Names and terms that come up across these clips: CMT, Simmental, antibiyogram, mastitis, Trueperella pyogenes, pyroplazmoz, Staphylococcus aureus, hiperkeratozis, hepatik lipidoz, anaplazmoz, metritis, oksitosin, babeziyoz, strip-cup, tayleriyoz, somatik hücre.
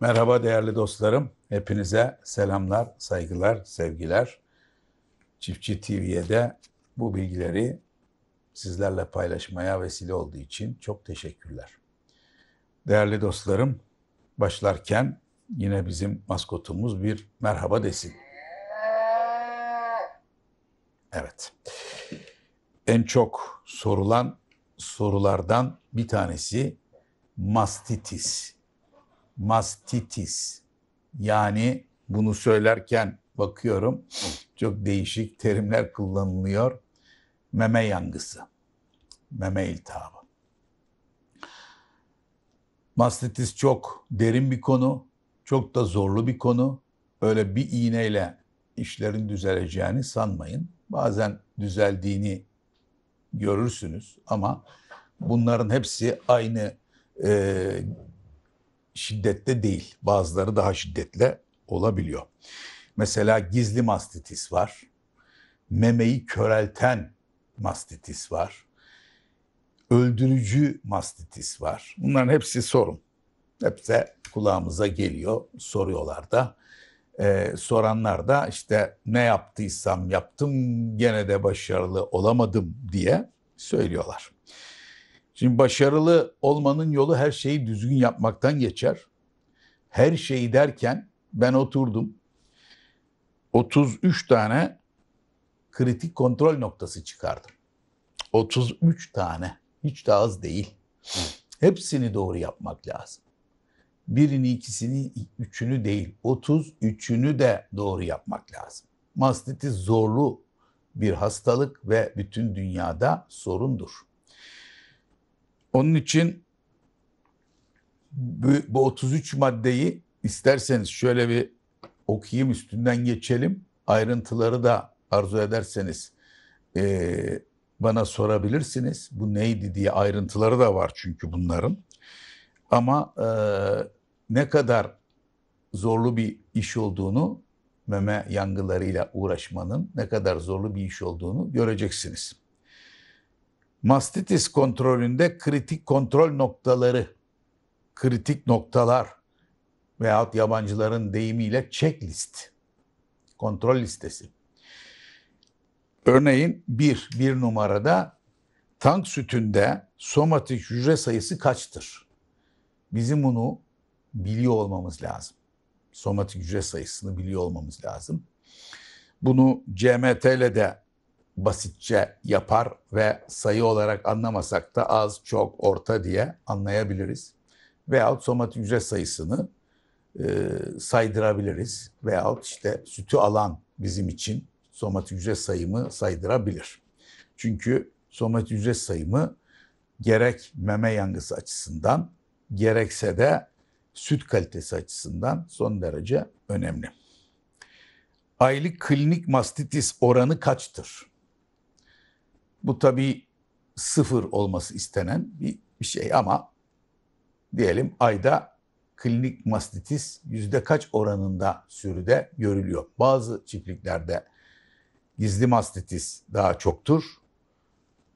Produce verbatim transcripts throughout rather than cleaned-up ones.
Merhaba değerli dostlarım. Hepinize selamlar, saygılar, sevgiler. Çiftçi T V'ye de bu bilgileri sizlerle paylaşmaya vesile olduğu için çok teşekkürler. Değerli dostlarım, başlarken yine bizim maskotumuz bir merhaba desin. Evet. En çok sorulan sorulardan bir tanesi mastitis. Mastitis. Yani bunu söylerken bakıyorum çok değişik terimler kullanılıyor. Meme yangısı, meme iltihabı. Mastitis çok derin bir konu, çok da zorlu bir konu. Öyle bir iğneyle işlerin düzeleceğini sanmayın. Bazen düzeldiğini görürsünüz ama bunların hepsi aynı e, şiddette değil. Bazıları daha şiddetle olabiliyor. Mesela gizli mastitis var. Memeyi körelten mastitis var. Öldürücü mastitis var. Bunların hepsi sorun. Hepsi kulağımıza geliyor. Soruyorlar da. Ee, soranlar da işte ne yaptıysam yaptım gene de başarılı olamadım diye söylüyorlar. Şimdi başarılı olmanın yolu her şeyi düzgün yapmaktan geçer. Her şeyi derken ben oturdum. otuz üç tane kritik kontrol noktası çıkardım. otuz üç tane. Hiç de az değil. Hepsini doğru yapmak lazım. Birini, ikisini, üçünü değil. otuz üçünü de doğru yapmak lazım. Mastitis zorlu bir hastalık ve bütün dünyada sorundur. Onun için bu, bu otuz üç maddeyi isterseniz şöyle bir okuyayım, üstünden geçelim. Ayrıntıları da arzu ederseniz e, bana sorabilirsiniz. Bu neydi diye ayrıntıları da var çünkü bunların. Ama e, ne kadar zorlu bir iş olduğunu, meme yangılarıyla uğraşmanın ne kadar zorlu bir iş olduğunu göreceksiniz. Mastitis kontrolünde kritik kontrol noktaları, kritik noktalar veyahut yabancıların deyimiyle checklist, kontrol listesi. Örneğin bir, bir numarada tank sütünde somatik hücre sayısı kaçtır? Bizim bunu biliyor olmamız lazım. Somatik hücre sayısını biliyor olmamız lazım. Bunu C M T ile de basitçe yapar ve sayı olarak anlamasak da az, çok, orta diye anlayabiliriz. Veyahut somatik hücre sayısını e, saydırabiliriz. Veyahut işte sütü alan bizim için somatik hücre sayımı saydırabilir. Çünkü somatik hücre sayımı gerek meme yangısı açısından gerekse de süt kalitesi açısından son derece önemli. Aylık klinik mastitis oranı kaçtır? Bu tabii sıfır olması istenen bir, bir şey ama diyelim ayda klinik mastitis yüzde kaç oranında sürüde görülüyor? Bazı çiftliklerde gizli mastitis daha çoktur.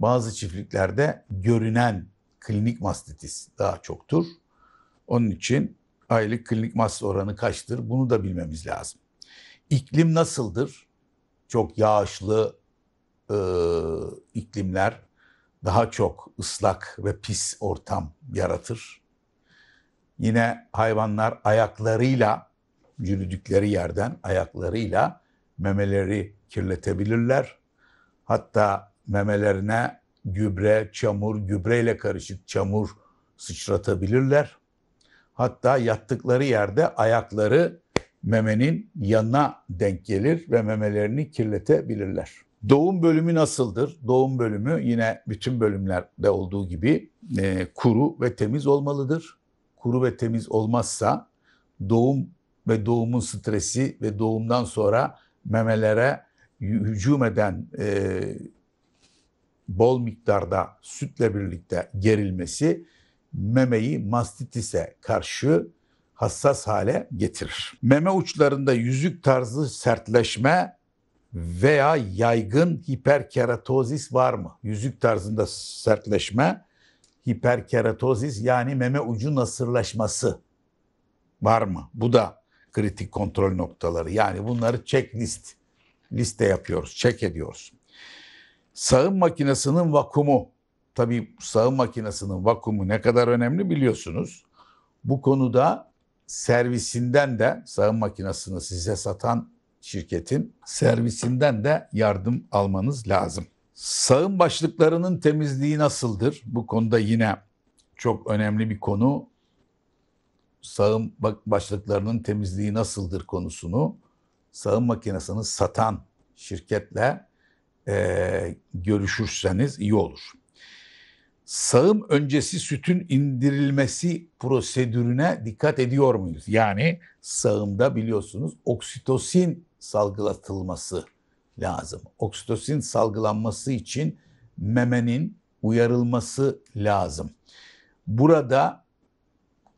Bazı çiftliklerde görünen klinik mastitis daha çoktur. Onun için aylık klinik mastitis oranı kaçtır? Bunu da bilmemiz lazım. İklim nasıldır? Çok yağışlı e, iklimler daha çok ıslak ve pis ortam yaratır. Yine hayvanlar ayaklarıyla, yürüdükleri yerden ayaklarıyla memeleri kirletebilirler. Hatta memelerine gübre, çamur, gübreyle karışık çamur sıçratabilirler. Hatta yattıkları yerde ayakları memenin yanına denk gelir ve memelerini kirletebilirler. Doğum bölümü nasıldır? Doğum bölümü yine bütün bölümlerde olduğu gibi e, kuru ve temiz olmalıdır. Kuru ve temiz olmazsa doğum ve doğumun stresi ve doğumdan sonra memelere hücum eden e, bol miktarda sütle birlikte gerilmesi memeyi mastitise karşı hassas hale getirir. Meme uçlarında yüzük tarzı sertleşme veya yaygın hiperkeratozis var mı? Yüzük tarzında sertleşme, hiperkeratozis yani meme ucu nasırlaşması var mı? Bu da kritik kontrol noktaları. Yani bunları checklist, liste yapıyoruz, check ediyoruz. Sağım makinesinin vakumu. Tabii sağım makinesinin vakumu ne kadar önemli biliyorsunuz. Bu konuda servisinden de, sağım makinesini size satan şirketin servisinden de yardım almanız lazım. Sağım başlıklarının temizliği nasıldır? Bu konuda yine çok önemli bir konu. Sağım başlıklarının temizliği nasıldır konusunu sağım makinesini satan şirketle e, görüşürseniz iyi olur. Sağım öncesi sütün indirilmesi prosedürüne dikkat ediyor muyuz? Yani sağımda biliyorsunuz oksitosin salgılatılması lazım. Oksitosin salgılanması için memenin uyarılması lazım. Burada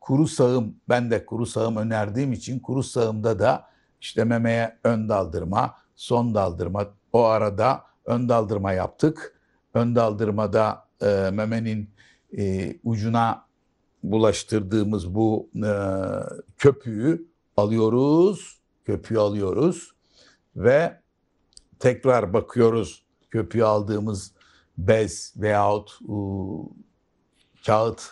kuru sağım, ben de kuru sağım önerdiğim için kuru sağımda da işte memeye ön daldırma, son daldırma, o arada ön daldırma yaptık. Ön daldırmada e, memenin e, ucuna bulaştırdığımız bu e, köpüğü alıyoruz, köpüğü alıyoruz ve tekrar bakıyoruz köpüğü aldığımız bez veyahut e, kağıt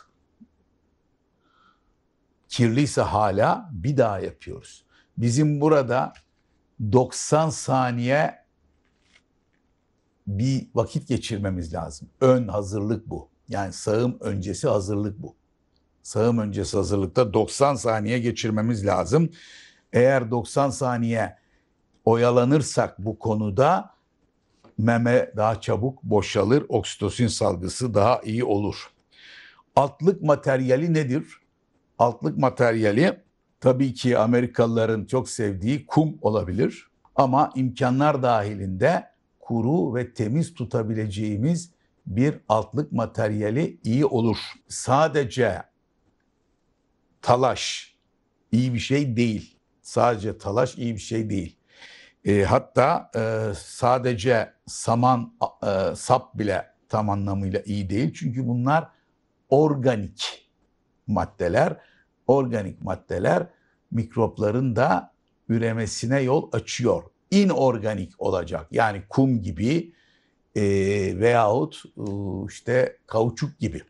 kirliyse hala bir daha yapıyoruz. Bizim burada doksan saniye bir vakit geçirmemiz lazım. Ön hazırlık bu. Yani sağım öncesi hazırlık bu. Sağım öncesi hazırlıkta doksan saniye geçirmemiz lazım. Eğer doksan saniye oyalanırsak bu konuda meme daha çabuk boşalır. Oksitosin salgısı daha iyi olur. Altlık materyali nedir? Altlık materyali tabii ki Amerikalıların çok sevdiği kum olabilir. Ama imkanlar dahilinde kuru ve temiz tutabileceğimiz bir altlık materyali iyi olur. Sadece talaş iyi bir şey değil. Sadece talaş iyi bir şey değil. E, hatta e, sadece saman, e, sap bile tam anlamıyla iyi değil. Çünkü bunlar organik maddeler. Organik maddeler mikropların da üremesine yol açıyor. İnorganik olacak. Yani kum gibi e, veyahut e, işte kauçuk gibi.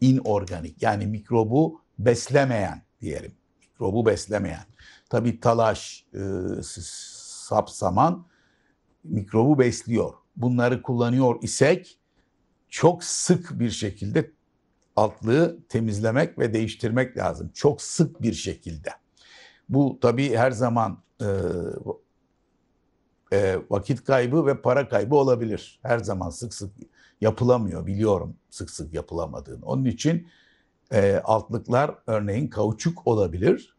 İnorganik. Yani mikrobu beslemeyen diyelim. Mikrobu beslemeyen. Tabii talaş, e, sapsaman mikrobu besliyor. Bunları kullanıyor isek çok sık bir şekilde altlığı temizlemek ve değiştirmek lazım. Çok sık bir şekilde. Bu tabii her zaman e, e, vakit kaybı ve para kaybı olabilir. Her zaman sık sık yapılamıyor. Biliyorum sık sık yapılamadığını. Onun için e, altlıklar örneğin kauçuk olabilir.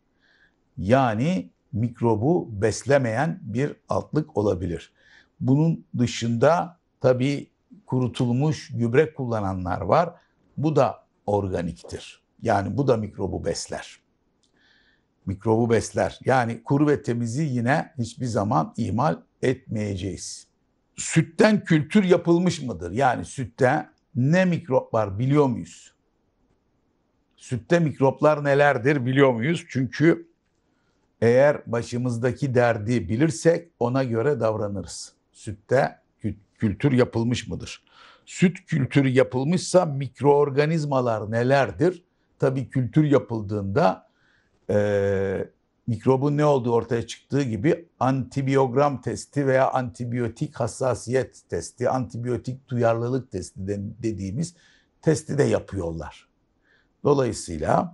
Yani mikrobu beslemeyen bir altlık olabilir. Bunun dışında tabii kurutulmuş gübre kullananlar var. Bu da organiktir. Yani bu da mikrobu besler. Mikrobu besler. Yani kuru ve temizi yine hiçbir zaman ihmal etmeyeceğiz. Sütten kültür yapılmış mıdır? Yani sütte ne mikrop var biliyor muyuz? Sütte mikroplar nelerdir biliyor muyuz? Çünkü eğer başımızdaki derdi bilirsek ona göre davranırız. Sütte kültür yapılmış mıdır? Süt kültürü yapılmışsa mikroorganizmalar nelerdir? Tabii kültür yapıldığında e, mikrobun ne olduğu ortaya çıktığı gibi antibiyogram testi veya antibiyotik hassasiyet testi, antibiyotik duyarlılık testi dediğimiz testi de yapıyorlar. Dolayısıyla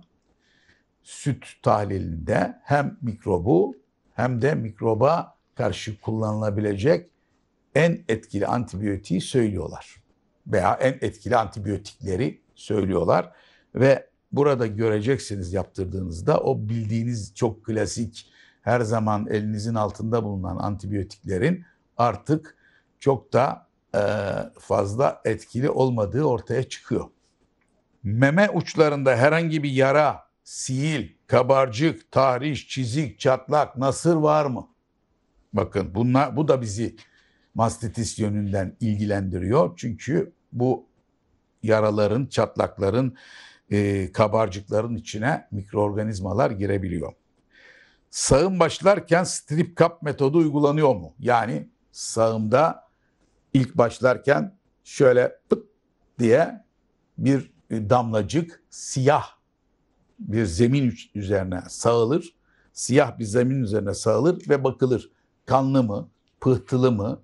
süt tahlilinde hem mikrobu hem de mikroba karşı kullanılabilecek en etkili antibiyotiği söylüyorlar. Veya en etkili antibiyotikleri söylüyorlar. Ve burada göreceksiniz yaptırdığınızda o bildiğiniz çok klasik her zaman elinizin altında bulunan antibiyotiklerin artık çok da e, fazla etkili olmadığı ortaya çıkıyor. Meme uçlarında herhangi bir yara, siil, kabarcık, tahriş, çizik, çatlak, nasır var mı? Bakın bunlar, bu da bizi mastitis yönünden ilgilendiriyor. Çünkü bu yaraların, çatlakların, e, kabarcıkların içine mikroorganizmalar girebiliyor. sağım başlarken strip-cup metodu uygulanıyor mu? Yani sağımda ilk başlarken şöyle pıt diye bir damlacık siyah bir zemin üzerine sağılır. Siyah bir zemin üzerine sağılır ve bakılır. Kanlı mı, pıhtılı mı,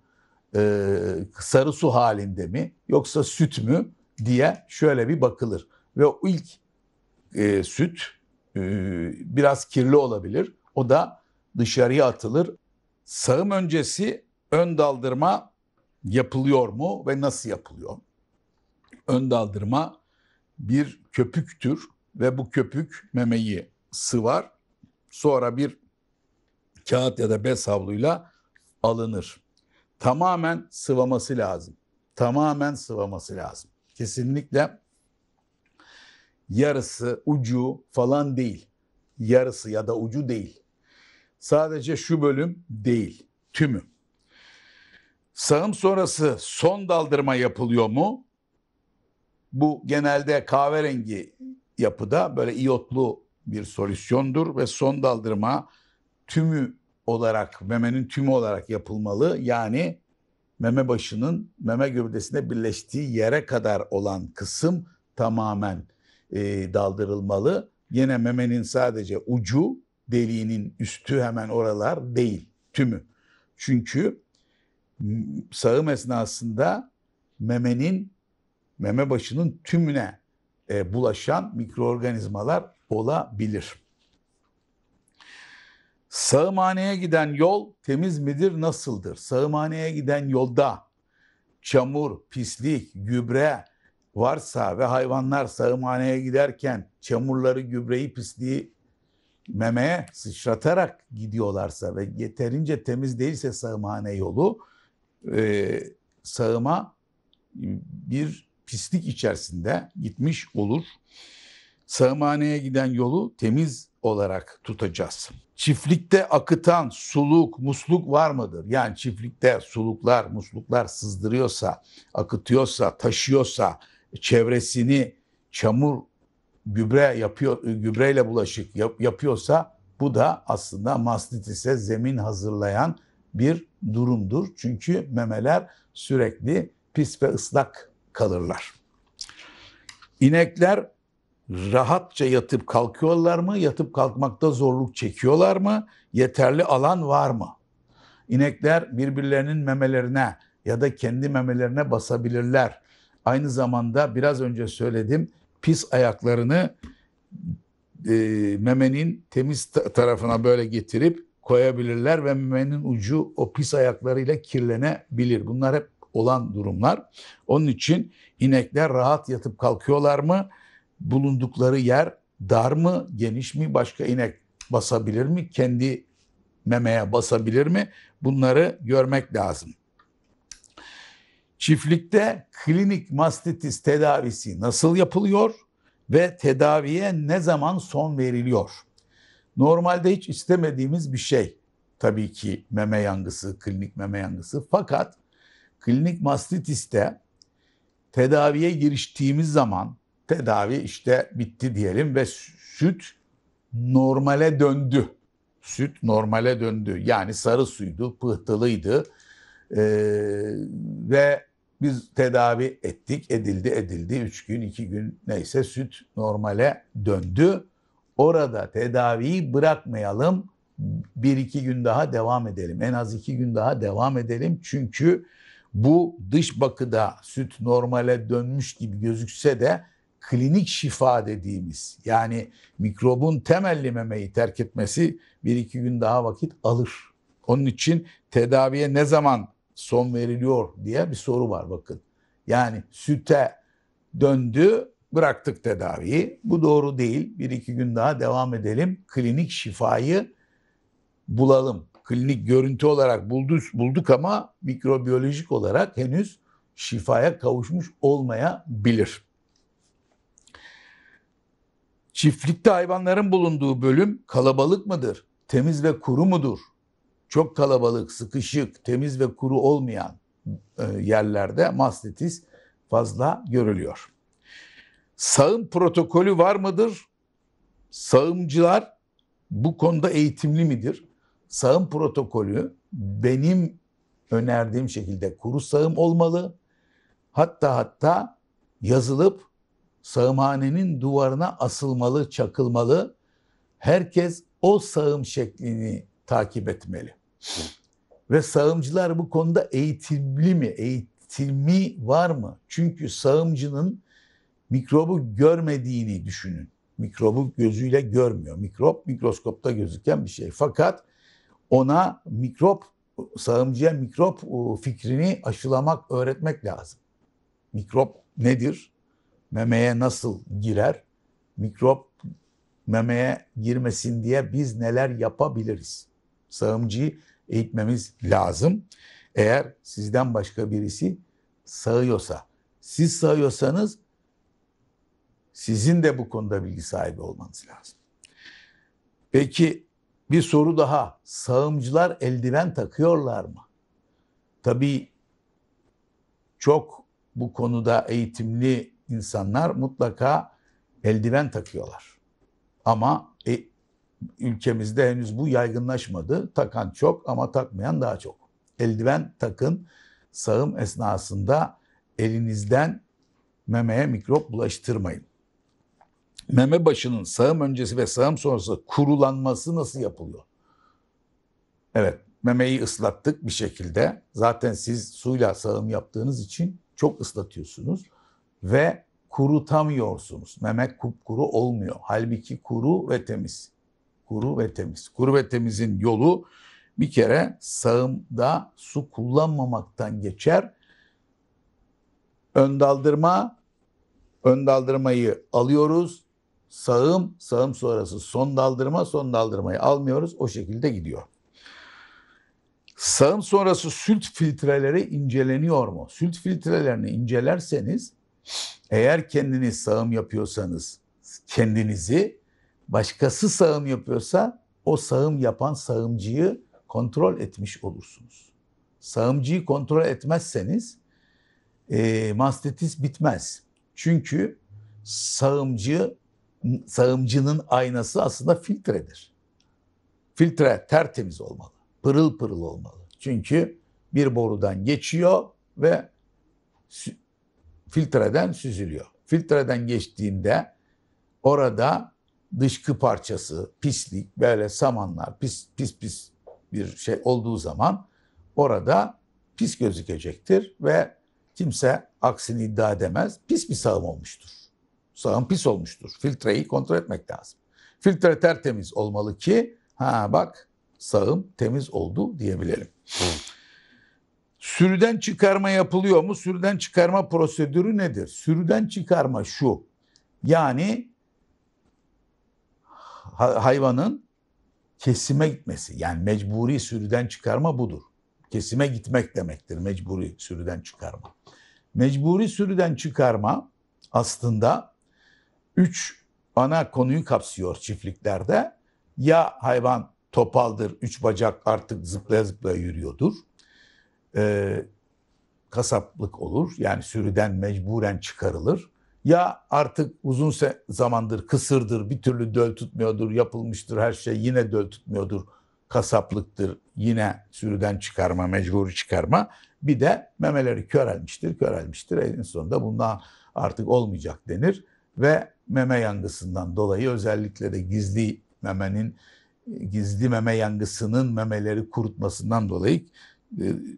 sarı su halinde mi, yoksa süt mü diye şöyle bir bakılır. Ve o ilk e, süt e, biraz kirli olabilir. O da dışarıya atılır. Sağım öncesi ön daldırma yapılıyor mu ve nasıl yapılıyor? Ön daldırma bir köpüktür ve bu köpük memeyi sıvar. Sonra bir kağıt ya da bez havluyla alınır. Tamamen sıvaması lazım. Tamamen sıvaması lazım. Kesinlikle yarısı, ucu falan değil. Yarısı ya da ucu değil. Sadece şu bölüm değil, tümü. Sağım sonrası son daldırma yapılıyor mu? Bu genelde kahverengi yapıda böyle iyotlu bir solüsyondur ve son daldırma tümü olarak, memenin tümü olarak yapılmalı. Yani meme başının meme gövdesine birleştiği yere kadar olan kısım tamamen e, daldırılmalı. Yine memenin sadece ucu, deliğinin üstü hemen oralar değil, tümü. Çünkü sağım esnasında memenin, meme başının tümüne e, bulaşan mikroorganizmalar olabilir. Sağımhaneye giden yol temiz midir, nasıldır? Sağımhaneye giden yolda çamur, pislik, gübre varsa ve hayvanlar sağımhaneye giderken çamurları, gübreyi, pisliği memeye sıçratarak gidiyorlarsa ve yeterince temiz değilse sağımhane yolu, e, sağıma bir pislik içerisinde gitmiş olur. Sağımhaneye giden yolu temiz olarak tutacağız. Çiftlikte akıtan suluk, musluk var mıdır? Yani çiftlikte suluklar, musluklar sızdırıyorsa, akıtıyorsa, taşıyorsa, çevresini çamur, gübre yapıyor, gübreyle bulaşık yap, yapıyorsa bu da aslında mastitis'e zemin hazırlayan bir durumdur. Çünkü memeler sürekli pis ve ıslak kalırlar. İnekler rahatça yatıp kalkıyorlar mı? Yatıp kalkmakta zorluk çekiyorlar mı? Yeterli alan var mı? İnekler birbirlerinin memelerine ya da kendi memelerine basabilirler. Aynı zamanda biraz önce söyledim, pis ayaklarını e, memenin temiz tarafına böyle getirip koyabilirler ve memenin ucu o pis ayaklarıyla kirlenebilir. Bunlar hep olan durumlar. Onun için inekler rahat yatıp kalkıyorlar mı? Bulundukları yer dar mı, geniş mi? Başka inek basabilir mi? Kendi memeye basabilir mi? Bunları görmek lazım. Çiftlikte klinik mastitis tedavisi nasıl yapılıyor ve tedaviye ne zaman son veriliyor? Normalde hiç istemediğimiz bir şey tabii ki meme yangısı, klinik meme yangısı. Fakat klinik mastitiste tedaviye giriştiğimiz zaman, tedavi işte bitti diyelim ve süt normale döndü. Süt normale döndü. Yani sarı suydu, pıhtılıydı ee, ve biz tedavi ettik, edildi, edildi. Üç gün, iki gün neyse süt normale döndü. Orada tedaviyi bırakmayalım. Bir iki gün daha devam edelim. En az iki gün daha devam edelim. Çünkü bu dış bakıda süt normale dönmüş gibi gözükse de klinik şifa dediğimiz, yani mikrobun temelli memeyi terk etmesi bir iki gün daha vakit alır. Onun için tedaviye ne zaman son veriliyor diye bir soru var bakın. Yani süte döndü, bıraktık tedaviyi. Bu doğru değil. Bir iki gün daha devam edelim. Klinik şifayı bulalım. Klinik görüntü olarak bulduk ama mikrobiyolojik olarak henüz şifaya kavuşmuş olmayabilir. Çiftlikte hayvanların bulunduğu bölüm kalabalık mıdır? Temiz ve kuru mudur? Çok kalabalık, sıkışık, temiz ve kuru olmayan yerlerde mastitis fazla görülüyor. Sağım protokolü var mıdır? Sağımcılar bu konuda eğitimli midir? Sağım protokolü benim önerdiğim şekilde kuru sağım olmalı. Hatta hatta yazılıp sağımhanenin duvarına asılmalı, çakılmalı. Herkes o sağım şeklini takip etmeli. Ve sağımcılar bu konuda eğitimli mi? Eğitimi var mı? Çünkü sağımcının mikrobu görmediğini düşünün. Mikrobu gözüyle görmüyor. Mikrop mikroskopta gözüken bir şey. Fakat ona mikrop, sağımcıya mikrop fikrini aşılamak, öğretmek lazım. Mikrop nedir? Memeye nasıl girer? Mikrop memeye girmesin diye biz neler yapabiliriz? Sağımcıyı eğitmemiz lazım. Eğer sizden başka birisi sağıyorsa, siz sağıyorsanız sizin de bu konuda bilgi sahibi olmanız lazım. Peki bir soru daha. Sağımcılar eldiven takıyorlar mı? Tabii çok bu konuda eğitimli insanlar mutlaka eldiven takıyorlar. Ama e, ülkemizde henüz bu yaygınlaşmadı. Takan çok ama takmayan daha çok. Eldiven takın. Sağım esnasında elinizden memeye mikrop bulaştırmayın. Meme başının sağım öncesi ve sağım sonrası kurulanması nasıl yapılıyor? Evet, memeyi ıslattık bir şekilde. Zaten siz suyla sağım yaptığınız için çok ıslatıyorsunuz ve kurutamıyorsunuz. Meme kupkuru olmuyor. Halbuki kuru ve temiz. Kuru ve temiz. Kuru ve temizin yolu bir kere sağımda su kullanmamaktan geçer. Ön daldırma, ön daldırmayı alıyoruz. Sağım, sağım sonrası son daldırma, son daldırmayı almıyoruz. O şekilde gidiyor. Sağım sonrası sült filtreleri inceleniyor mu? Sült filtrelerini incelerseniz, eğer kendiniz sağım yapıyorsanız kendinizi, başkası sağım yapıyorsa o sağım yapan sağımcıyı kontrol etmiş olursunuz. Sağımcıyı kontrol etmezseniz e, mastitis bitmez. Çünkü sağımcı, sağımcının aynası aslında filtredir. Filtre tertemiz olmalı, pırıl pırıl olmalı. Çünkü bir borudan geçiyor ve sü- filtreden süzülüyor. Filtreden geçtiğinde orada dışkı parçası, pislik, böyle samanlar, pis pis pis bir şey olduğu zaman orada pis gözükecektir ve kimse aksini iddia edemez. Pis bir sağım olmuştur. Sağım pis olmuştur. Filtreyi kontrol etmek lazım. Filtre tertemiz olmalı ki ha bak sağım temiz oldu diyebilelim. Sürüden çıkarma yapılıyor mu? Sürüden çıkarma prosedürü nedir? Sürüden çıkarma şu. Yani hayvanın kesime gitmesi. Yani mecburi sürüden çıkarma budur. Kesime gitmek demektir mecburi sürüden çıkarma. Mecburi sürüden çıkarma aslında üç ana konuyu kapsıyor çiftliklerde. Ya hayvan topaldır, üç bacak artık zıplaya zıplaya yürüyordur. Ee, kasaplık olur. Yani sürüden mecburen çıkarılır. Ya artık uzun zamandır kısırdır, bir türlü döl tutmuyordur, yapılmıştır her şey yine döl tutmuyordur. Kasaplıktır, yine sürüden çıkarma, mecburi çıkarma. Bir de memeleri körelmiştir, körelmiştir. En sonunda bundan artık olmayacak denir. Ve meme yangısından dolayı özellikle de gizli memenin, gizli meme yangısının memeleri kurutmasından dolayı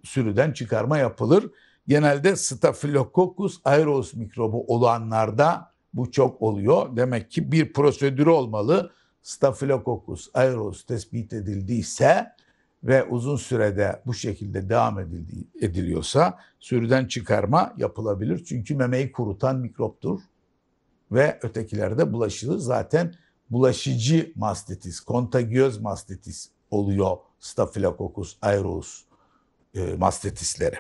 sürüden çıkarma yapılır. Genelde Staphylococcus aureus mikrobu olanlarda bu çok oluyor. Demek ki bir prosedürü olmalı. Staphylococcus aureus tespit edildiyse ve uzun sürede bu şekilde devam edildi, ediliyorsa sürüden çıkarma yapılabilir. Çünkü memeyi kurutan mikroptur ve ötekilerde bulaşılır. Zaten bulaşıcı mastitis, kontagiöz mastitis oluyor Staphylococcus aureus e, mastitisleri.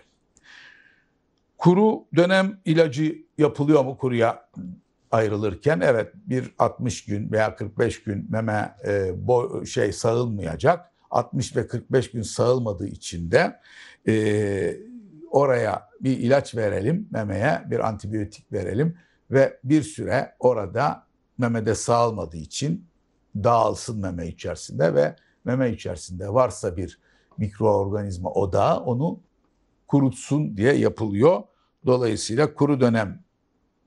Kuru dönem ilacı yapılıyor mu kuruya ayrılırken? Evet, bir altmış gün veya kırk beş gün meme e, boy, şey sağılmayacak. altmış ve kırk beş gün sağılmadığı için de e, oraya bir ilaç verelim, memeye bir antibiyotik verelim ve bir süre orada memede sağılmadığı için dağılsın meme içerisinde ve meme içerisinde varsa bir mikroorganizma odağı onu kurutsun diye yapılıyor. Dolayısıyla kuru dönem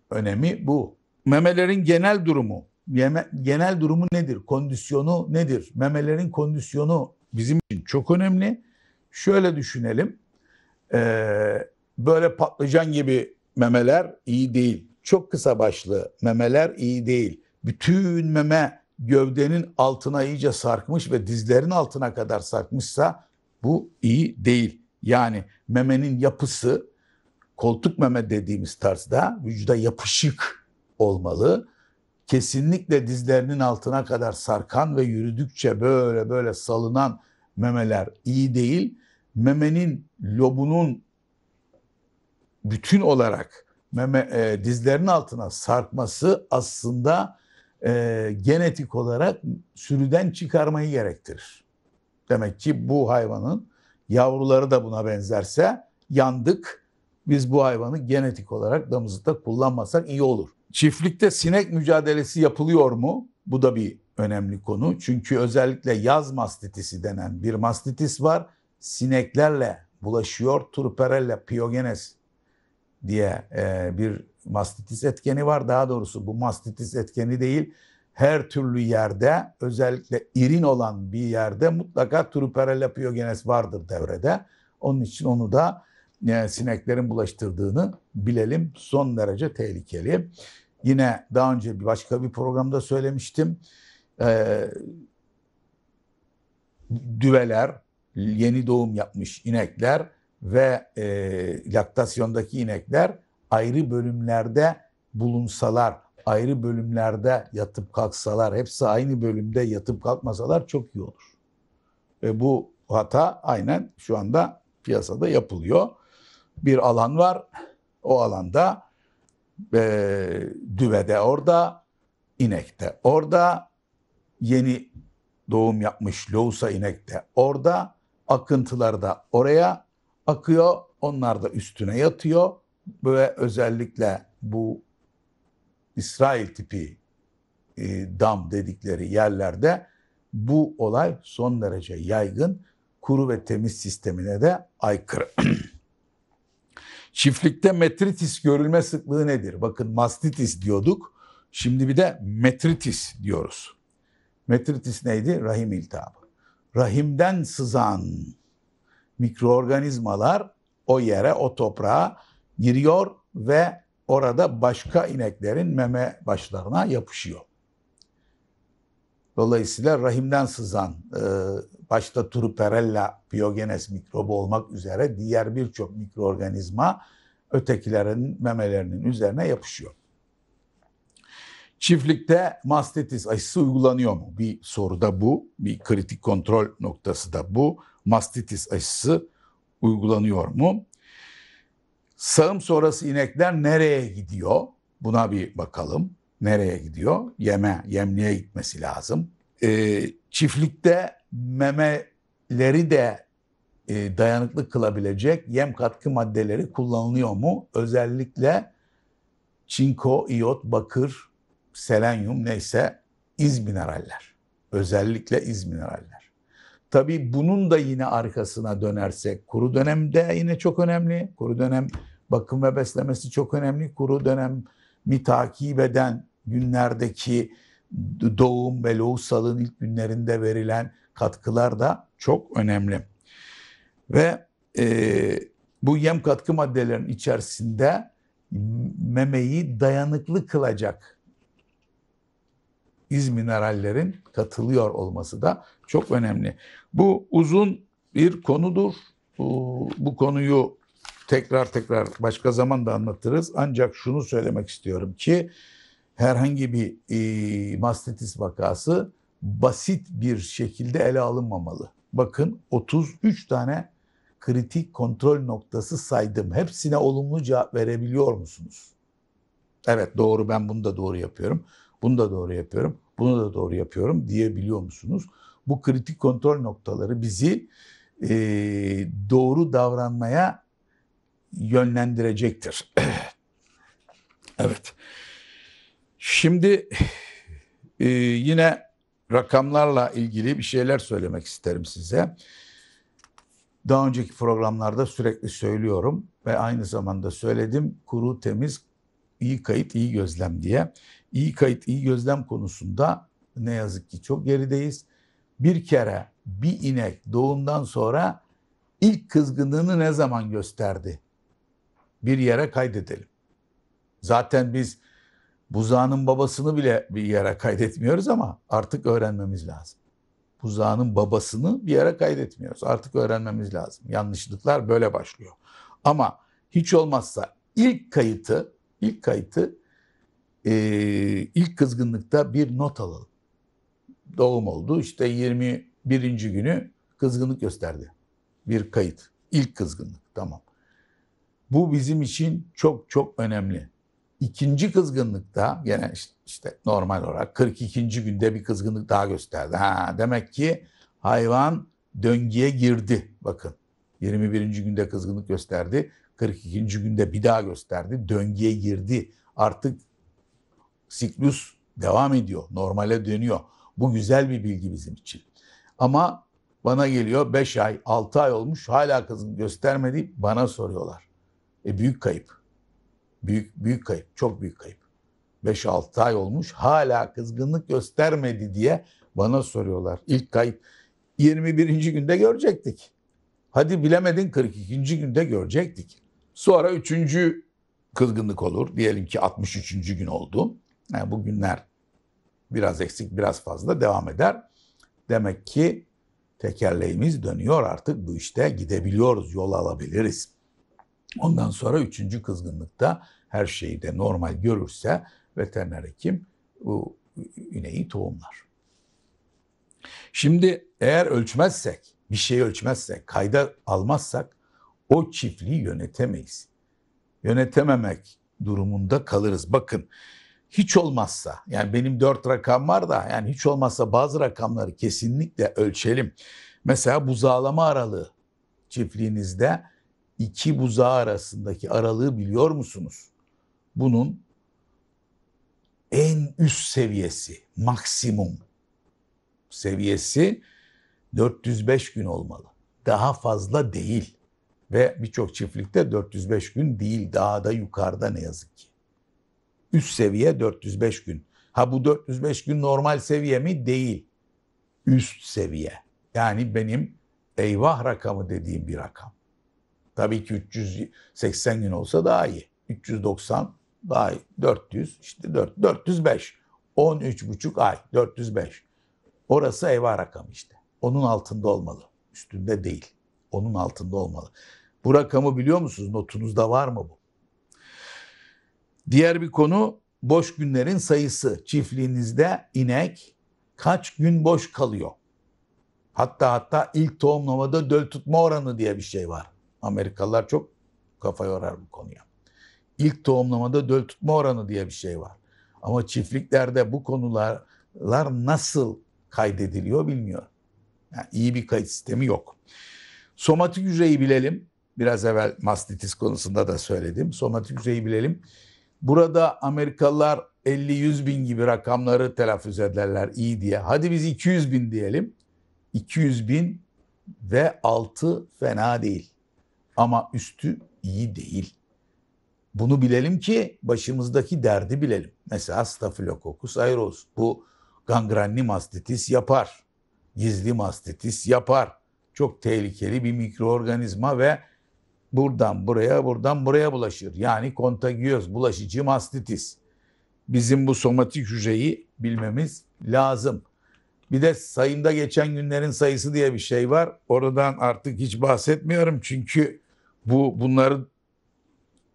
önemi bu. Memelerin genel durumu, yeme, genel durumu nedir? Kondisyonu nedir? Memelerin kondisyonu bizim için çok önemli. Şöyle düşünelim, ee, böyle patlıcan gibi memeler iyi değil. Çok kısa başlı memeler iyi değil. Bütün meme gövdenin altına iyice sarkmış ve dizlerin altına kadar sarkmışsa bu iyi değil. Yani memenin yapısı koltuk meme dediğimiz tarzda vücuda yapışık olmalı. Kesinlikle dizlerinin altına kadar sarkan ve yürüdükçe böyle böyle salınan memeler iyi değil. Memenin lobunun bütün olarak meme, e, dizlerin altına sarkması aslında e, genetik olarak sürüden çıkarmayı gerektirir. Demek ki bu hayvanın yavruları da buna benzerse yandık. Biz bu hayvanı genetik olarak damızlıkta kullanmasak iyi olur. Çiftlikte sinek mücadelesi yapılıyor mu? Bu da bir önemli konu. Çünkü özellikle yaz mastitisi denen bir mastitis var. Sineklerle bulaşıyor. Trueperella pyogenes diye bir mastitis etkeni var. Daha doğrusu bu mastitis etkeni değil. Her türlü yerde, özellikle irin olan bir yerde mutlaka Trueperella pyogenes vardır devrede. Onun için onu da yani sineklerin bulaştırdığını bilelim. Son derece tehlikeli. Yine daha önce başka bir programda söylemiştim. Ee, düveler, yeni doğum yapmış inekler ve e, laktasyondaki inekler ayrı bölümlerde bulunsalar, ayrı bölümlerde yatıp kalksalar, hepsi aynı bölümde yatıp kalkmasalar çok iyi olur. E, bu hata aynen şu anda piyasada yapılıyor. Bir alan var. O alanda e, düve de orada, inek de orada, yeni doğum yapmış loğusa inek de orada, akıntılar da oraya akıyor. Onlar da üstüne yatıyor. Böyle özellikle bu İsrail tipi e, dam dedikleri yerlerde bu olay son derece yaygın. Kuru ve temiz sistemine de aykırı. Çiftlikte metritis görülme sıklığı nedir? Bakın mastitis diyorduk. Şimdi bir de metritis diyoruz. Metritis neydi? Rahim iltihabı. Rahimden sızan mikroorganizmalar o yere, o toprağa giriyor ve orada başka ineklerin meme başlarına yapışıyor. Dolayısıyla rahimden sızan, e, başta Trueperella pyogenes mikrobu olmak üzere diğer birçok mikroorganizma ötekilerin memelerinin üzerine yapışıyor. Çiftlikte mastitis aşısı uygulanıyor mu? Bir soru da bu, bir kritik kontrol noktası da bu. Mastitis aşısı uygulanıyor mu? Sağım sonrası inekler nereye gidiyor? Buna bir bakalım. Nereye gidiyor? Yeme, yemliğe gitmesi lazım. E, çiftlikte memeleri de e, dayanıklı kılabilecek yem katkı maddeleri kullanılıyor mu? Özellikle çinko, iyot, bakır, selenyum neyse iz mineraller. Özellikle iz mineraller. Tabii bunun da yine arkasına dönersek kuru dönemde yine çok önemli. Kuru dönem bakım ve beslemesi çok önemli. Kuru dönem mi takip eden günlerdeki doğum ve loğusalığın ilk günlerinde verilen katkılar da çok önemli. Ve e, bu yem katkı maddelerinin içerisinde memeyi dayanıklı kılacak iz minerallerin katılıyor olması da çok önemli. Bu uzun bir konudur. Bu, bu konuyu tekrar tekrar başka zaman da anlatırız. Ancak şunu söylemek istiyorum ki herhangi bir e, mastitis vakası basit bir şekilde ele alınmamalı. Bakın otuz üç tane kritik kontrol noktası saydım. Hepsine olumlu cevap verebiliyor musunuz? Evet doğru, ben bunu da doğru yapıyorum. Bunu da doğru yapıyorum. Bunu da doğru yapıyorum diyebiliyor musunuz? Bu kritik kontrol noktaları bizi e, doğru davranmaya yönlendirecektir. Evet. Şimdi e, yine rakamlarla ilgili bir şeyler söylemek isterim size. Daha önceki programlarda sürekli söylüyorum ve aynı zamanda söyledim, kuru, temiz, iyi kayıt, iyi gözlem diye. İyi kayıt, iyi gözlem konusunda ne yazık ki çok gerideyiz. Bir kere bir inek doğumdan sonra ilk kızgınlığını ne zaman gösterdi? Bir yere kaydedelim. Zaten biz buzağının babasını bile bir yere kaydetmiyoruz ama artık öğrenmemiz lazım. Buzağının babasını bir yere kaydetmiyoruz. Artık öğrenmemiz lazım. Yanlışlıklar böyle başlıyor. Ama hiç olmazsa ilk kayıtı, ilk kayıtı e, ilk kızgınlıkta bir not alalım. Doğum oldu. İşte yirmi birinci günü kızgınlık gösterdi. Bir kayıt. İlk kızgınlık. Tamam. Bu bizim için çok çok önemli. İkinci kızgınlıkta gene işte, işte normal olarak kırk ikinci günde bir kızgınlık daha gösterdi. Ha, demek ki hayvan döngüye girdi. Bakın yirmi birinci günde kızgınlık gösterdi. kırk ikinci günde bir daha gösterdi. Döngüye girdi. Artık siklus devam ediyor. Normale dönüyor. Bu güzel bir bilgi bizim için. Ama bana geliyor beş ay, altı ay olmuş hala kızgınlık göstermedi. Bana soruyorlar. E büyük kayıp. Büyük büyük kayıp, çok büyük kayıp. beş altı ay olmuş hala kızgınlık göstermedi diye bana soruyorlar. İlk kayıp yirmi birinci günde görecektik. Hadi bilemedin kırk ikinci günde görecektik. Sonra üçüncü kızgınlık olur. Diyelim ki altmış üçüncü gün oldu. Yani bu günler biraz eksik, biraz fazla devam eder. Demek ki tekerleğimiz dönüyor artık, bu işte gidebiliyoruz, yol alabiliriz. Ondan sonra üçüncü kızgınlıkta her şeyi de normal görürse veteriner hekim bu ineği tohumlar. Şimdi eğer ölçmezsek, bir şeyi ölçmezsek, kayda almazsak o çiftliği yönetemeyiz. Yönetememek durumunda kalırız. Bakın hiç olmazsa, yani benim dört rakam var da, yani hiç olmazsa bazı rakamları kesinlikle ölçelim. Mesela buzağlama aralığı çiftliğinizde. İki buzağı arasındaki aralığı biliyor musunuz? Bunun en üst seviyesi, maksimum seviyesi dört yüz beş gün olmalı. Daha fazla değil ve birçok çiftlikte dört yüz beş gün değil, daha da yukarıda ne yazık ki. Üst seviye dört yüz beş gün. Ha bu dört yüz beş gün normal seviye mi? Değil. Üst seviye. Yani benim eyvah rakamı dediğim bir rakam. Tabii ki üç yüz seksen gün olsa daha iyi. üç yüz doksan daha iyi. dört yüz işte dört, dört yüz beş. on üç buçuk ay dört yüz beş. Orası eyvah rakamı işte. Onun altında olmalı. Üstünde değil. Onun altında olmalı. Bu rakamı biliyor musunuz? Notunuzda var mı bu? Diğer bir konu boş günlerin sayısı. Çiftliğinizde inek kaç gün boş kalıyor? Hatta hatta ilk tohumlamada döl tutma oranı diye bir şey var. Amerikalılar çok kafa yorar bu konuya. İlk tohumlamada döl tutma oranı diye bir şey var. Ama çiftliklerde bu konular nasıl kaydediliyor bilmiyorum. Yani iyi bir kayıt sistemi yok. Somatik hücreyi bilelim. Biraz evvel mastitis konusunda da söyledim. Somatik hücreyi bilelim. Burada Amerikalılar elli yüz bin gibi rakamları telaffuz ederler iyi diye. Hadi biz iki yüz bin diyelim. iki yüz bin ve altı fena değil. Ama üstü iyi değil. Bunu bilelim ki başımızdaki derdi bilelim. Mesela Staphylococcus aureus. Bu gangrenli mastitis yapar. Gizli mastitis yapar. Çok tehlikeli bir mikroorganizma ve buradan buraya, buradan buraya bulaşır. Yani kontagiyoz, bulaşıcı mastitis. Bizim bu somatik hücreyi bilmemiz lazım. Bir de sayımda geçen günlerin sayısı diye bir şey var. Oradan artık hiç bahsetmiyorum çünkü bu bunları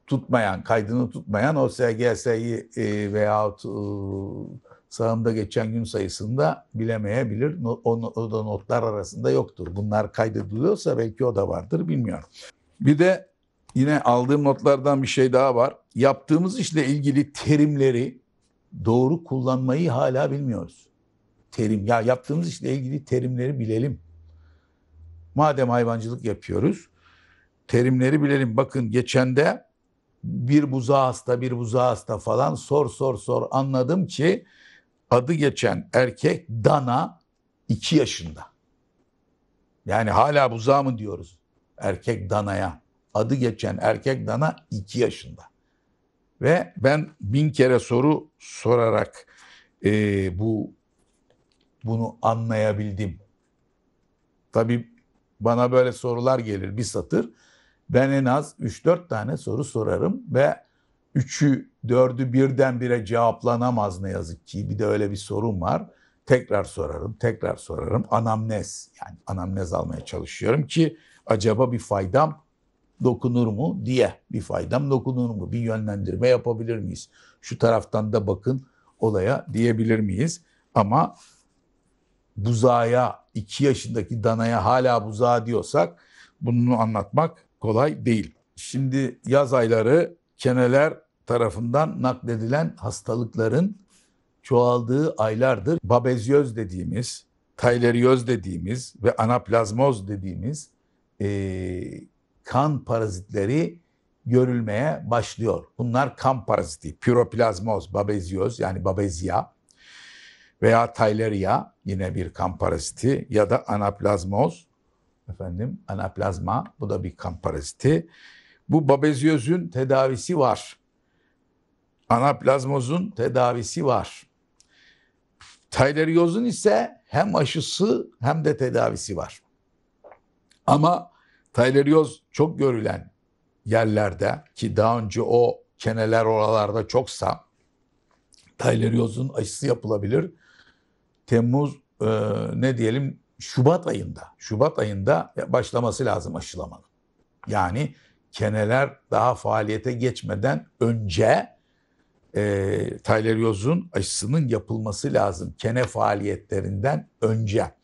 tutmayan, kaydını tutmayan O S G S'yi e, veyahut e, sağımda geçen gün sayısında bilemeyebilir. O, o da notlar arasında yoktur. Bunlar kaydediliyorsa belki o da vardır, bilmiyorum. Bir de yine aldığım notlardan bir şey daha var. Yaptığımız işle ilgili terimleri doğru kullanmayı hala bilmiyoruz. Terim, ya yaptığımız işle ilgili terimleri bilelim. Madem hayvancılık yapıyoruz, terimleri bilelim. Bakın geçen de bir buzağı hasta, bir buzağı hasta falan sor sor sor anladım ki adı geçen erkek dana iki yaşında. Yani hala buzağı mı diyoruz erkek danaya? Adı geçen erkek dana iki yaşında. Ve ben bin kere soru sorarak e, bu bunu anlayabildim. Tabii bana böyle sorular gelir bir satır. Ben en az üç dört tane soru sorarım ve üçü dördü birdenbire cevaplanamaz ne yazık ki. Bir de öyle bir sorun var. Tekrar sorarım, tekrar sorarım. Anamnez, yani anamnez almaya çalışıyorum ki acaba bir faydam dokunur mu diye. Bir faydam dokunur mu? Bir yönlendirme yapabilir miyiz? Şu taraftan da bakın olaya diyebilir miyiz? Ama buzağa, iki yaşındaki danaya hala buzağa diyorsak bunu anlatmak kolay değil. Şimdi yaz ayları keneler tarafından nakledilen hastalıkların çoğaldığı aylardır. Babeziyoz dediğimiz, tayleriyoz dediğimiz ve anaplazmoz dediğimiz e, kan parazitleri görülmeye başlıyor. Bunlar kan paraziti. Pyroplazmoz, babeziyoz yani babeziya veya tayleriya yine bir kan paraziti ya da anaplazmoz. Efendim anaplazma bu da bir kan paraziti. Bu babeziyozun tedavisi var. Anaplazmozun tedavisi var. Tayleriyozun ise hem aşısı hem de tedavisi var. Ama tayleriyoz çok görülen yerlerde ki daha önce o keneler oralarda çoksa tayleriyozun aşısı yapılabilir. Temmuz e, ne diyelim Şubat ayında. Şubat ayında başlaması lazım aşılamanın. Yani keneler daha faaliyete geçmeden önce e, tayleriyozun aşısının yapılması lazım. Kene faaliyetlerinden önce.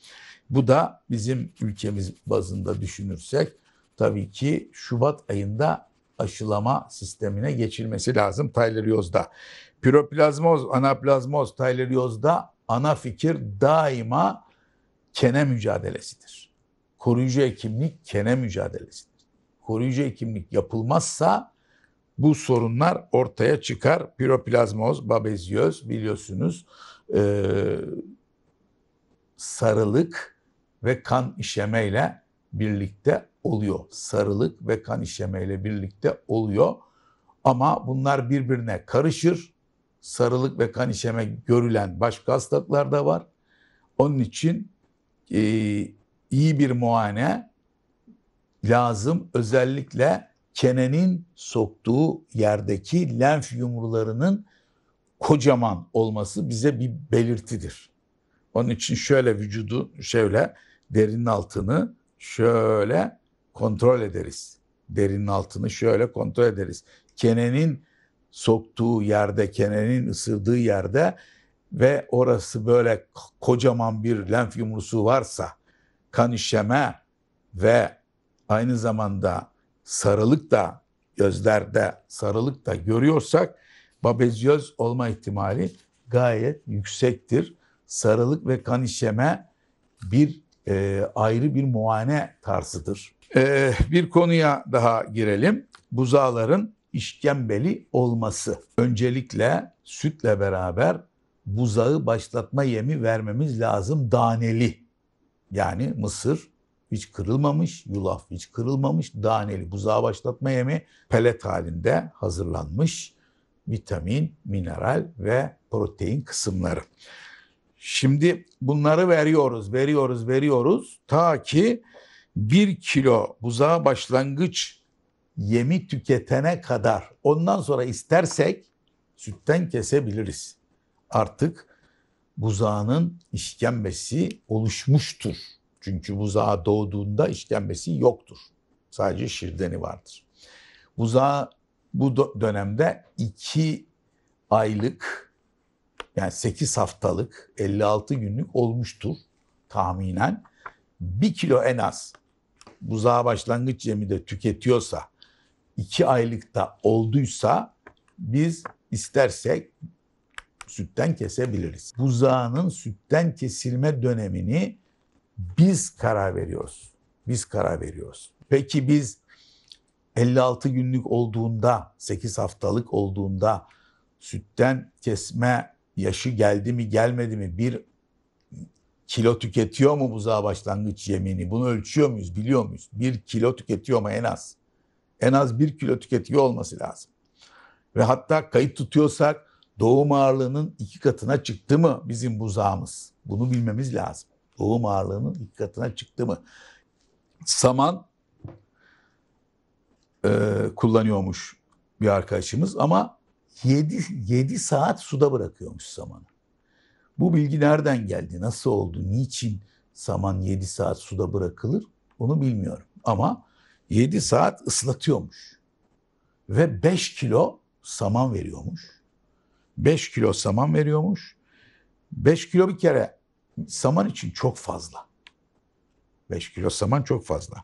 Bu da bizim ülkemiz bazında düşünürsek tabii ki Şubat ayında aşılama sistemine geçilmesi lazım tayleriyozda. Pyroplazmoz, anaplazmoz, tayleriyozda ana fikir daima kene mücadelesidir. Koruyucu hekimlik kene mücadelesidir. Koruyucu hekimlik yapılmazsa bu sorunlar ortaya çıkar. Pyroplazmoz, babeziyoz biliyorsunuz e, sarılık ve kan işemeyle birlikte oluyor. Sarılık ve kan işemeyle birlikte oluyor. Ama bunlar birbirine karışır. Sarılık ve kan işeme görülen başka hastalıklar da var. Onun için e, iyi bir muayene lazım. Özellikle kenenin soktuğu yerdeki lenf yumrularının kocaman olması bize bir belirtidir. Onun için şöyle vücudu şöyle derinin altını şöyle kontrol ederiz. Derinin altını şöyle kontrol ederiz. Kenenin soktuğu yerde, kenenin ısırdığı yerde ve orası böyle kocaman bir lenf yumrusu varsa kan işeme ve aynı zamanda sarılık da gözlerde sarılık da görüyorsak babeziyoz olma ihtimali gayet yüksektir. Sarılık ve kan işeme bir e, ayrı bir muayene tarzıdır. E, bir konuya daha girelim. Buzağların işkembeli olması. Öncelikle sütle beraber buzağı başlatma yemi vermemiz lazım daneli. Yani mısır hiç kırılmamış, yulaf hiç kırılmamış, daneli buzağı başlatma yemi pelet halinde hazırlanmış vitamin, mineral ve protein kısımları. Şimdi bunları veriyoruz, veriyoruz, veriyoruz ta ki bir kilo buzağa başlangıç yemi tüketene kadar. Ondan sonra istersek sütten kesebiliriz. Artık buzağının işkembesi oluşmuştur. Çünkü buzağa doğduğunda işkembesi yoktur. Sadece şirdeni vardır. Buzağa bu dönemde iki aylık yani sekiz haftalık elli altı günlük olmuştur tahminen. bir kilo en az buzağa başlangıç yemi de tüketiyorsa iki aylıkta olduysa biz istersek sütten kesebiliriz. Buzağının sütten kesilme dönemini biz karar veriyoruz. Biz karar veriyoruz. Peki biz elli altı günlük olduğunda, sekiz haftalık olduğunda sütten kesme yaşı geldi mi gelmedi mi, bir kilo tüketiyor mu buzağa başlangıç yemini, bunu ölçüyor muyuz, biliyor muyuz? Bir kilo tüketiyor mu en az? En az bir kilo tüketiyor olması lazım. Ve hatta kayıt tutuyorsak doğum ağırlığının iki katına çıktı mı bizim buzağımız? Bunu bilmemiz lazım. Doğum ağırlığının iki katına çıktı mı? Saman e, kullanıyormuş bir arkadaşımız ama yedi, yedi saat suda bırakıyormuş samanı. Bu bilgi nereden geldi? Nasıl oldu? Niçin saman yedi saat suda bırakılır? Onu bilmiyorum. Ama yedi saat ıslatıyormuş. Ve beş kilo saman veriyormuş. beş kilo saman veriyormuş. beş kilo bir kere saman için çok fazla. beş kilo saman çok fazla.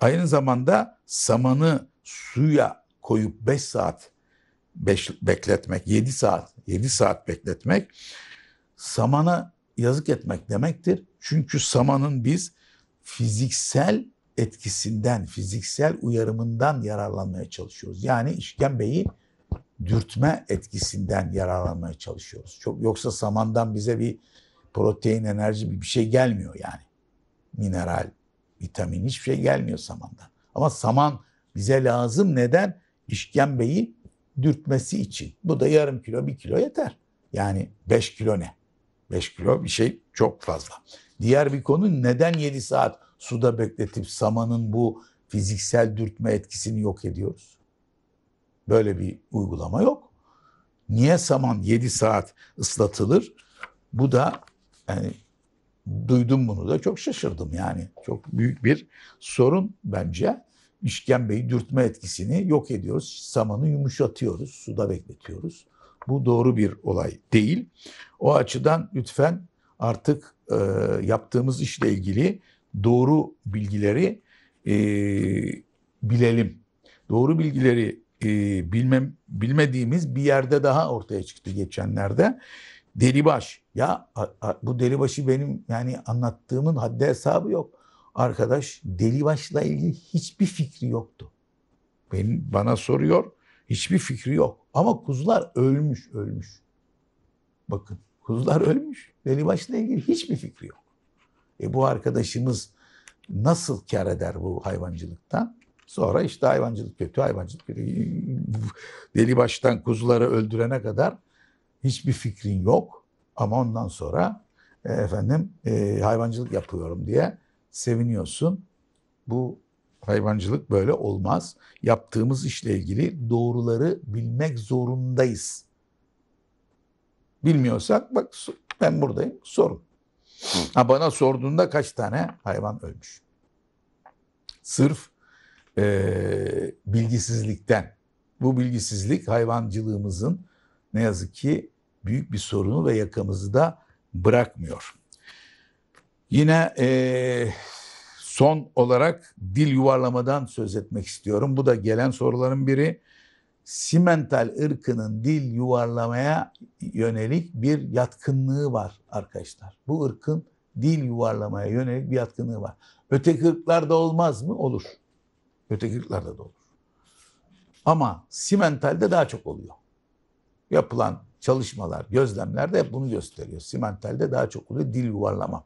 Aynı zamanda samanı suya koyup beş saat bekletmek, yedi saat, yedi saat bekletmek samana yazık etmek demektir. Çünkü samanın biz fiziksel etkisinden, fiziksel uyarımından yararlanmaya çalışıyoruz. Yani işkembeyi dürtme etkisinden yararlanmaya çalışıyoruz. Çok, yoksa samandan bize bir protein, enerji bir şey gelmiyor yani. Mineral, vitamin hiçbir şey gelmiyor samandan. Ama saman bize lazım. Neden? İşkembeyi dürtmesi için. Bu da yarım kilo, bir kilo yeter. Yani beş kilo ne? beş kilo bir şey çok fazla. Diğer bir konu, neden yedi saat suda bekletip samanın bu fiziksel dürtme etkisini yok ediyoruz? Böyle bir uygulama yok. Niye saman yedi saat ıslatılır? Bu da yani duydum bunu da çok şaşırdım yani. Çok büyük bir sorun bence. İşkembeyi dürtme etkisini yok ediyoruz. Samanı yumuşatıyoruz, suda bekletiyoruz. Bu doğru bir olay değil. O açıdan lütfen artık e, yaptığımız işle ilgili doğru bilgileri e, bilelim. Doğru bilgileri e, bilmem, bilmediğimiz bir yerde daha ortaya çıktı geçenlerde. Delibaş. Ya a, a, bu delibaşı benim yani anlattığımın haddi hesabı yok. Arkadaş delibaşla ilgili hiçbir fikri yoktu. Benim, bana soruyor. Hiçbir fikri yok. Ama kuzular ölmüş, ölmüş. Bakın, kuzular ölmüş. Delibaşla ilgili hiçbir fikri yok. E bu arkadaşımız nasıl kâr eder bu hayvancılıktan? Sonra işte hayvancılık kötü, hayvancılık kötü. Delibaştan kuzuları öldürene kadar hiçbir fikrin yok. Ama ondan sonra efendim e, hayvancılık yapıyorum diye seviniyorsun. Bu hayvancılık böyle olmaz. Yaptığımız işle ilgili doğruları bilmek zorundayız. Bilmiyorsak bak ben buradayım, sorun. Ha, bana sorduğunda kaç tane hayvan ölmüş? Sırf e, bilgisizlikten. Bu bilgisizlik hayvancılığımızın ne yazık ki büyük bir sorunu ve yakamızı da bırakmıyor. Yine eee son olarak dil yuvarlamadan söz etmek istiyorum. Bu da gelen soruların biri. Simmental ırkının dil yuvarlamaya yönelik bir yatkınlığı var arkadaşlar. Bu ırkın dil yuvarlamaya yönelik bir yatkınlığı var. Öteki ırklarda olmaz mı? Olur. Öteki ırklarda da olur. Ama Simmental'de daha çok oluyor. Yapılan çalışmalar, gözlemlerde hep bunu gösteriyor. Simmental'de daha çok oluyor dil yuvarlama.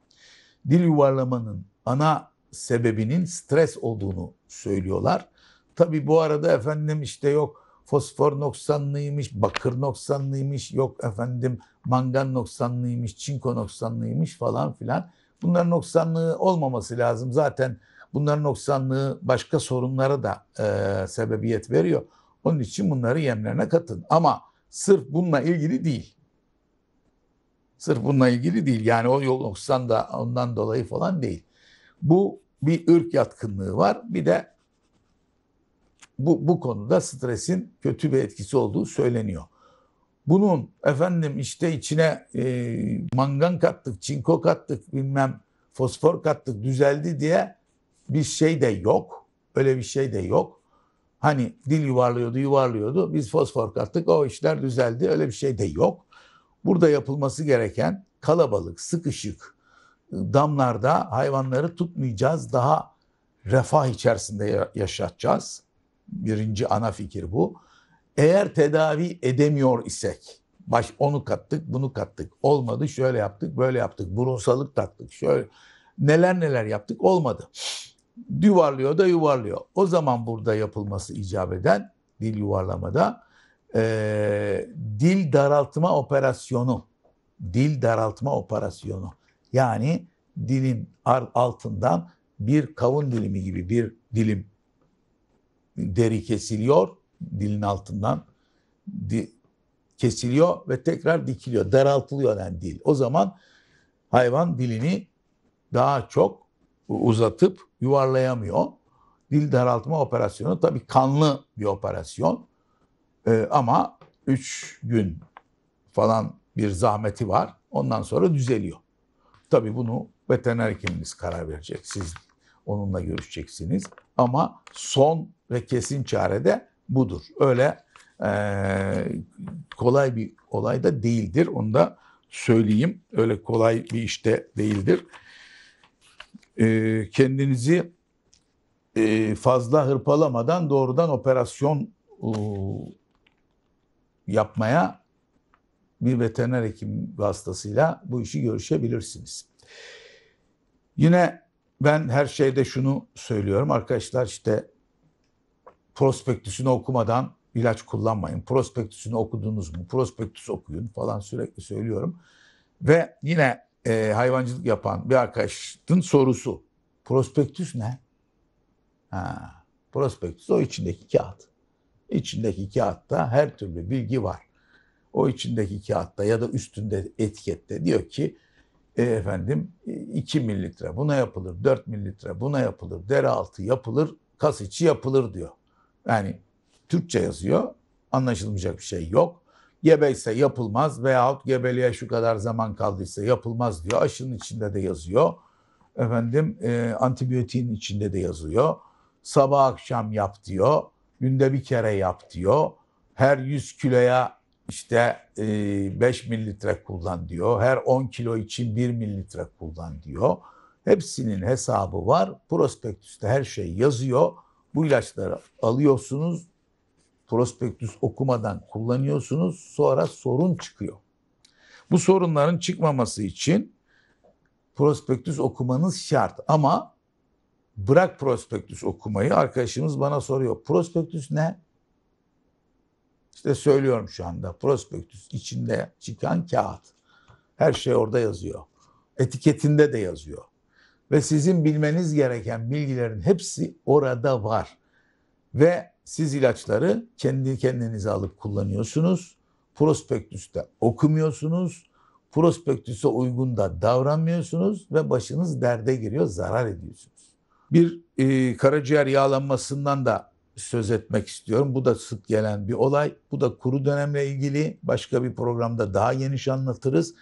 Dil yuvarlamanın ana sebebinin stres olduğunu söylüyorlar. Tabii bu arada efendim işte yok fosfor noksanlıymış, bakır noksanlıymış, yok efendim mangan noksanlıymış, çinko noksanlıymış falan filan. Bunların noksanlığı olmaması lazım. Zaten bunların noksanlığı başka sorunlara da e, sebebiyet veriyor. Onun için bunları yemlerine katın. Ama sırf bununla ilgili değil. Sırf bununla ilgili değil. Yani o yol noksan da ondan dolayı falan değil. Bu bir ırk yatkınlığı var. Bir de bu, bu konuda stresin kötü bir etkisi olduğu söyleniyor. Bunun efendim işte içine e, mangan kattık, çinko kattık, bilmem fosfor kattık düzeldi diye bir şey de yok. Öyle bir şey de yok. Hani dil yuvarlıyordu, yuvarlıyordu. Biz fosfor kattık, o işler düzeldi. Öyle bir şey de yok. Burada yapılması gereken kalabalık, sıkışık damlarda hayvanları tutmayacağız, daha refah içerisinde yaşatacağız. Birinci ana fikir bu. Eğer tedavi edemiyor isek, Baş, onu kattık, bunu kattık. Olmadı, şöyle yaptık, böyle yaptık. Burunsalık taktık, şöyle. Neler neler yaptık, olmadı. Yuvarlıyor da yuvarlıyor. O zaman burada yapılması icap eden, dil yuvarlamada, e, dil daraltma operasyonu. Dil daraltma operasyonu. Yani dilin altından bir kavun dilimi gibi bir dilim deri kesiliyor. Dilin altından di, kesiliyor ve tekrar dikiliyor. Daraltılıyor yani dil. O zaman hayvan dilini daha çok uzatıp yuvarlayamıyor. Dil daraltma operasyonu tabii kanlı bir operasyon. Ee, ama üç gün falan bir zahmeti var. Ondan sonra düzeliyor. Tabii bunu veteriner hekimimiz karar verecek. Siz onunla görüşeceksiniz. Ama son ve kesin çare de budur. Öyle Ee, kolay bir olay da değildir. Onu da söyleyeyim. Öyle kolay bir iş de değildir. Ee, kendinizi e, fazla hırpalamadan doğrudan operasyon e, yapmaya bir veteriner hekim vasıtasıyla bu işi görüşebilirsiniz. Yine ben her şeyde şunu söylüyorum. Arkadaşlar işte prospektüsünü okumadan İlaç kullanmayın. Prospektüsünü okudunuz mu? Prospektüs okuyun falan sürekli söylüyorum. Ve yine e, hayvancılık yapan bir arkadaşın sorusu. Prospektüs ne? Ha, prospektüs o içindeki kağıt. İçindeki kağıtta her türlü bilgi var. O içindeki kağıtta ya da üstünde etikette diyor ki e, efendim iki mililitre buna yapılır, dört mililitre buna yapılır, deraltı yapılır, kas içi yapılır diyor. Yani Türkçe yazıyor. Anlaşılmayacak bir şey yok. Gebeyse yapılmaz veyahut gebeliğe şu kadar zaman kaldıysa yapılmaz diyor. Aşının içinde de yazıyor. Efendim e, antibiyotiğin içinde de yazıyor. Sabah akşam yap diyor. Günde bir kere yap diyor. Her yüz kiloya işte e, beş mililitre kullan diyor. Her on kilo için bir mililitre kullan diyor. Hepsinin hesabı var. Prospektüste her şey yazıyor. Bu ilaçları alıyorsunuz. Prospektüs okumadan kullanıyorsunuz. Sonra sorun çıkıyor. Bu sorunların çıkmaması için prospektüs okumanız şart. Ama bırak prospektüs okumayı. Arkadaşımız bana soruyor. Prospektüs ne? İşte söylüyorum şu anda. Prospektüs içinde çıkan kağıt. Her şey orada yazıyor. Etiketinde de yazıyor. Ve sizin bilmeniz gereken bilgilerin hepsi orada var. Ve siz ilaçları kendi kendinize alıp kullanıyorsunuz. Prospektüste okumuyorsunuz. Prospektüse uygun da davranmıyorsunuz ve başınız derde giriyor, zarar ediyorsunuz. Bir e, karaciğer yağlanmasından da söz etmek istiyorum. Bu da sık gelen bir olay. Bu da kuru dönemle ilgili. Başka bir programda daha geniş anlatırız.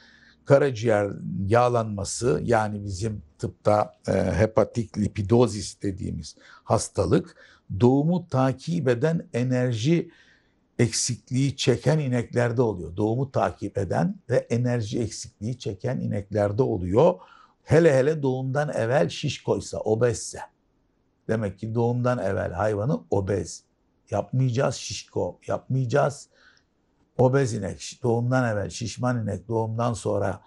Karaciğer yağlanması yani bizim tıpta e, hepatik lipidoz dediğimiz hastalık, doğumu takip eden enerji eksikliği çeken ineklerde oluyor. Doğumu takip eden ve enerji eksikliği çeken ineklerde oluyor. Hele hele doğumdan evvel şiş koysa, obezse. Demek ki doğumdan evvel hayvanı obez yapmayacağız, şişko yapmayacağız. Obez inek, doğumdan evvel şişman inek, doğumdan sonra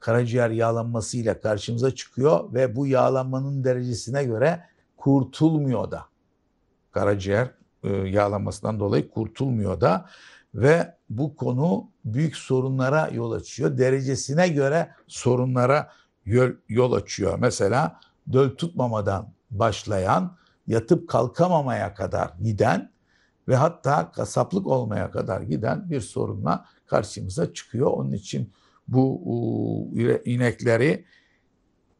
karaciğer yağlanmasıyla karşımıza çıkıyor ve bu yağlanmanın derecesine göre kurtulmuyor da. Karaciğer yağlanmasından dolayı kurtulmuyor da ve bu konu büyük sorunlara yol açıyor. Derecesine göre sorunlara yol açıyor. Mesela döl tutmamadan başlayan, yatıp kalkamamaya kadar giden ve hatta kasaplık olmaya kadar giden bir sorunla karşımıza çıkıyor. Onun için bu inekleri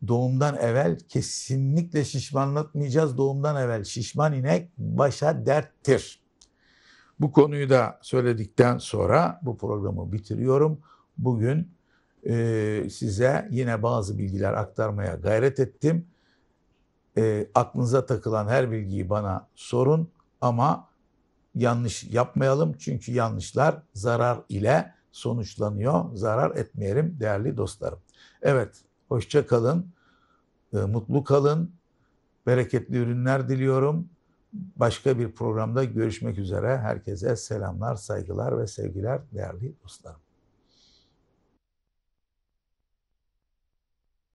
doğumdan evvel kesinlikle şişmanlatmayacağız. Doğumdan evvel şişman inek başa derttir. Bu konuyu da söyledikten sonra bu programı bitiriyorum. Bugün e, size yine bazı bilgiler aktarmaya gayret ettim. E, aklınıza takılan her bilgiyi bana sorun ama yanlış yapmayalım. Çünkü yanlışlar zarar ile sonuçlanıyor. Zarar etmeyelim değerli dostlarım. Evet. Hoşça kalın, mutlu kalın, bereketli ürünler diliyorum. Başka bir programda görüşmek üzere. Herkese selamlar, saygılar ve sevgiler değerli dostlarım.